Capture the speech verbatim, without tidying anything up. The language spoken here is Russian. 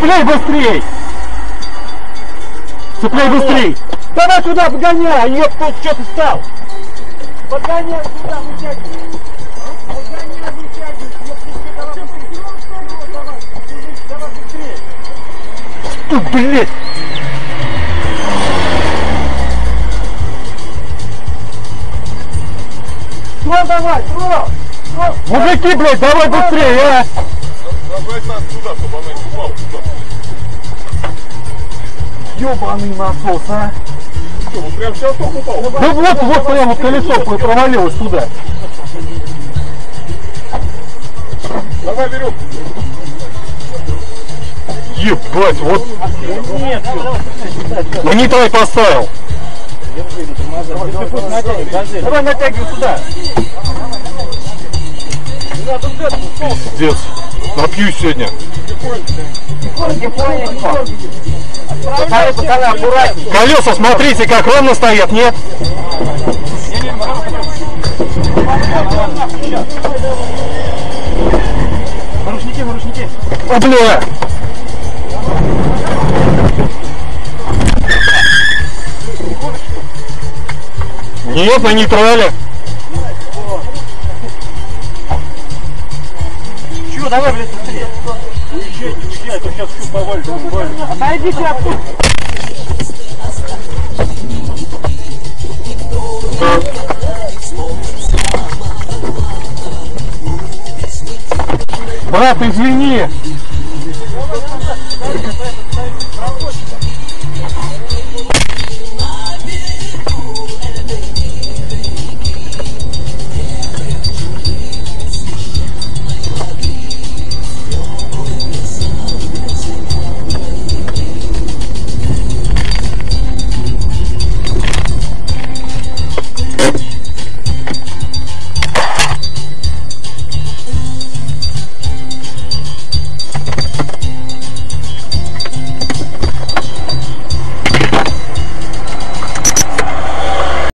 Цепляй быстрей! Цепляй быстрей! Давай туда, погоняй! Ёпта, что ты стал? Погоняй туда, вытягивай! Погоняй, вытягивай! Давай, давай, давай быстрее! Что, блядь? Трон, давай, трон! Мужики, блядь, давай быстрее, а! Забрать нас туда, чтобы она не упала туда. Ёбаный насос, а! Что, он прям сейчас он упал? Да давай, вот, давай, вот прямо колесо провалилось туда. Давай веревку. Ебать, вот. Нет, ну не твой поставил. Держи, не тормозай. Давай, давай натягивай сюда. Пиздец. Напью сегодня. Колеса, смотрите, как ровно стоят, нет? Нарушники, нарушники. О, бля! Нет, на нейтрале. Давай, блядь, быстрее. Уезжайте, уезжай, а то сейчас все повалит, повалит. Отойдите оттуда. Брат, извини.